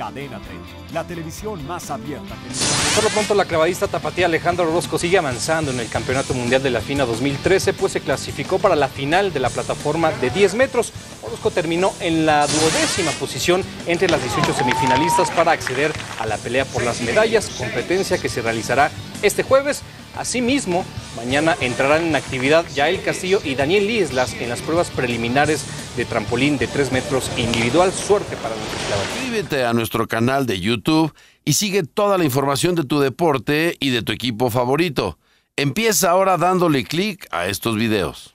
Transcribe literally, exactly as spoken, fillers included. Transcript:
Cadena treinta, la televisión más abierta que... Por lo pronto, la clavadista tapatía Alejandra Orozco sigue avanzando en el Campeonato Mundial de la FINA dos mil trece, pues se clasificó para la final de la plataforma de diez metros. Orozco terminó en la duodécima posición entre las dieciocho semifinalistas para acceder a la pelea por las medallas, competencia que se realizará este jueves. Asimismo, mañana entrarán en actividad Yael Castillo y Daniel Lieslas en las pruebas preliminares de trampolín de tres metros individual. Suerte para nuestros clavadistas. Suscríbete a nuestro canal de YouTube y sigue toda la información de tu deporte y de tu equipo favorito. Empieza ahora dándole clic a estos videos.